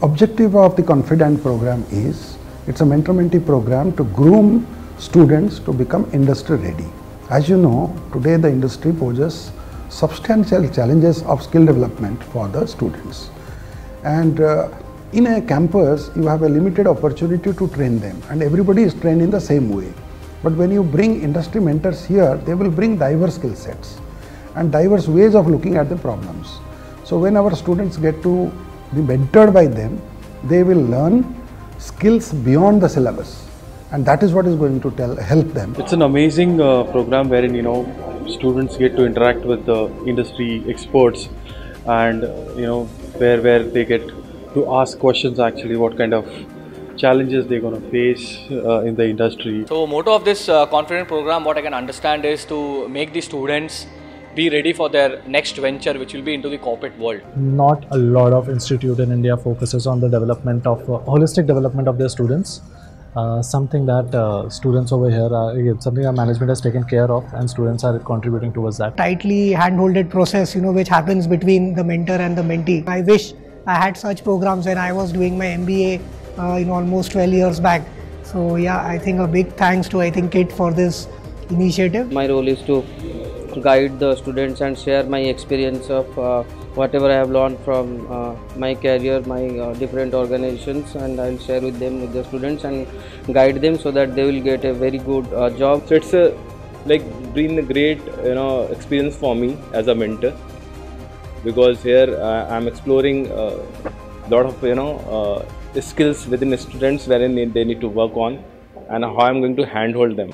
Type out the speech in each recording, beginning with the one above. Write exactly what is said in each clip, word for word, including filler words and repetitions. The objective of the Confidant program is, it's a mentor-mentee program to groom students to become industry ready. As you know, today the industry poses substantial challenges of skill development for the students. And uh, in a campus, you have a limited opportunity to train them, and everybody is trained in the same way. But when you bring industry mentors here, they will bring diverse skill sets and diverse ways of looking at the problems. So when our students get to be mentored by them, they will learn skills beyond the syllabus, and that is what is going to tell, help them. It's an amazing uh, program wherein, you know, students get to interact with the industry experts, and you know, where where they get to ask questions actually what kind of challenges they're going to face uh, in the industry. So motto of this uh, Confidant program, what I can understand, is to make the students be ready for their next venture, which will be into the corporate world. Not a lot of institute in India focuses on the development of uh, holistic development of their students. Uh, something that uh, students over here, are, something our management has taken care of, and students are contributing towards that. Tightly hand-holded process, you know, which happens between the mentor and the mentee. I wish I had such programs when I was doing my M B A uh, in almost twelve years back. So yeah, I think a big thanks to I think KIIT for this initiative. My role is to guide the students and share my experience of uh, whatever I have learned from uh, my career, my uh, different organizations, and I'll share with them, with the students, and guide them so that they will get a very good uh, job. So it's a, like been a great, you know, experience for me as a mentor, because here uh, I'm exploring a uh, lot of, you know, uh, skills within the students wherein they, they need to work on, and how I'm going to handhold them.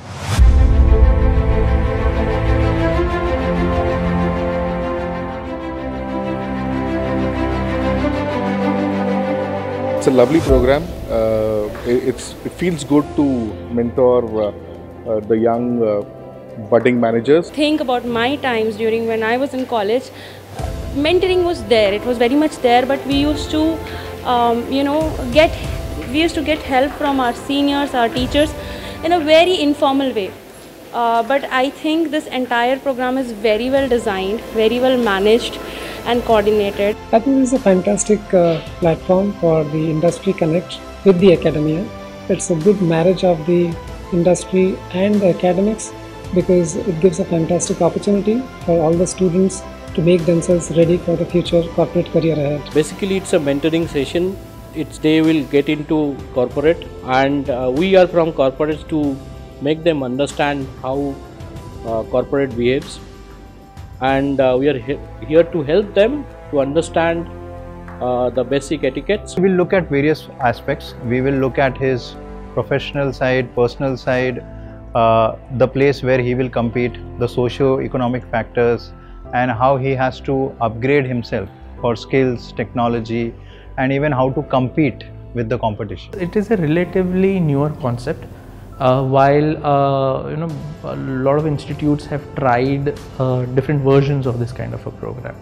It's a lovely program. Uh, it's, it feels good to mentor uh, uh, the young uh, budding managers. Think about my times during when I was in college. Mentoring was there. It was very much there, but we used to, um, you know, get we used to get help from our seniors, our teachers, in a very informal way. Uh, but I think this entire program is very well designed, very well managed and coordinated. I think this is a fantastic uh, platform for the industry connect with the academia. It's a good marriage of the industry and the academics, because it gives a fantastic opportunity for all the students to make themselves ready for the future corporate career ahead. Basically, it's a mentoring session. It's they will get into corporate, and uh, we are from corporates to make them understand how uh, corporate behaves. And uh, we are he here to help them to understand uh, the basic etiquettes. We will look at various aspects. We will look at his professional side, personal side, uh, the place where he will compete, the socio-economic factors, and how he has to upgrade himself for skills, technology, and even how to compete with the competition. It is a relatively newer concept. Uh, while uh, you know, a lot of institutes have tried uh, different versions of this kind of a program.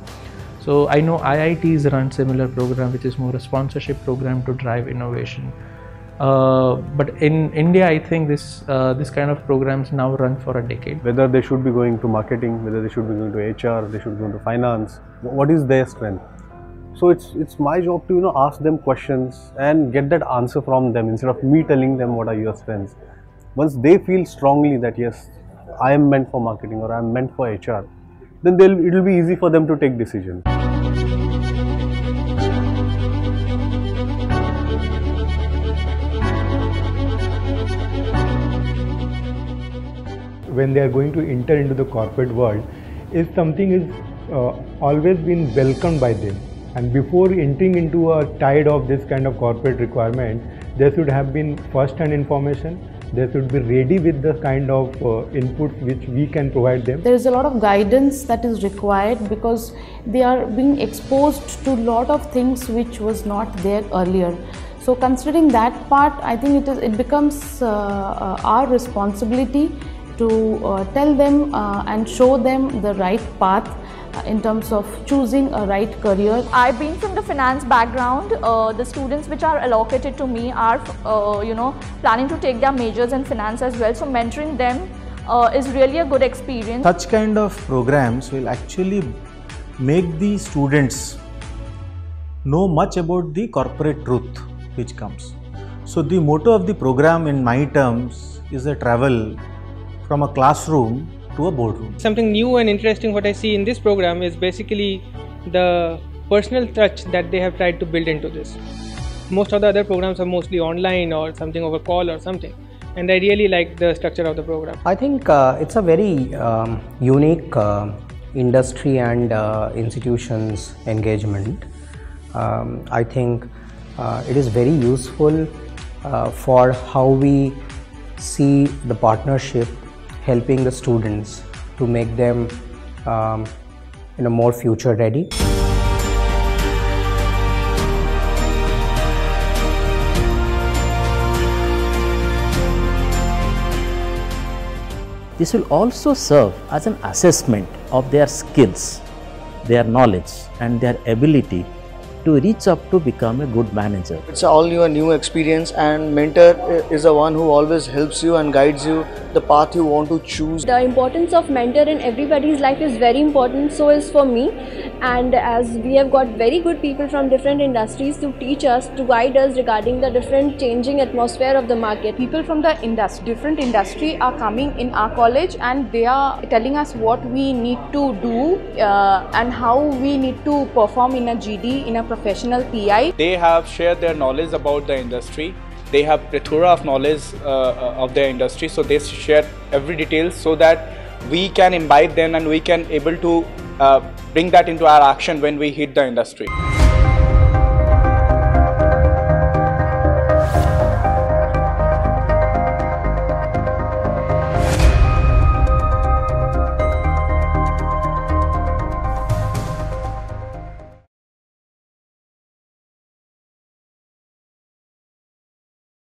So I know I I Ts run similar program, which is more a sponsorship program to drive innovation. Uh, but in India, I think this uh, this kind of programs now run for a decade. Whether they should be going to marketing, whether they should be going to H R, they should go to finance. What is their strength? So it's it's my job to, you know, ask them questions and get that answer from them, instead of me telling them what are your strengths. Once they feel strongly that yes, I am meant for marketing or I am meant for H R, then they'll, it'll be easy for them to take decisions. When they are going to enter into the corporate world, is something is uh, always been welcomed by them. And before entering into a tide of this kind of corporate requirement, there should have been first-hand information. They should be ready with the kind of uh, inputs which we can provide them. There is a lot of guidance that is required, because they are being exposed to a lot of things which was not there earlier. So considering that part, I think it, is, it becomes uh, uh, our responsibility to uh, tell them uh, and show them the right path uh, in terms of choosing a right career. I being from the finance background, uh, the students which are allocated to me are uh, you know, planning to take their majors in finance as well, so mentoring them uh, is really a good experience. Such kind of programs will actually make the students know much about the corporate truth which comes. So the motto of the program in my terms is a travel from a classroom to a boardroom. Something new and interesting what I see in this program is basically the personal touch that they have tried to build into this. Most of the other programs are mostly online or something over call or something, and I really like the structure of the program. I think uh, it's a very um, unique uh, industry and uh, institutions engagement. Um, I think uh, it is very useful uh, for how we see the partnership helping the students to make them um, you know, more future ready. This will also serve as an assessment of their skills, their knowledge and their ability to reach up to become a good manager. It's all your new experience, and mentor is the one who always helps you and guides you the path you want to choose. The importance of mentor in everybody's life is very important, so is for me, and as we have got very good people from different industries to teach us, to guide us regarding the different changing atmosphere of the market. People from the industry, different industry are coming in our college, and they are telling us what we need to do uh, and how we need to perform in a G D, in a professional P I. They have shared their knowledge about the industry. They have plethora of knowledge uh, of their industry, so they share every detail so that we can imbibe them and we can able to uh, bring that into our action when we hit the industry.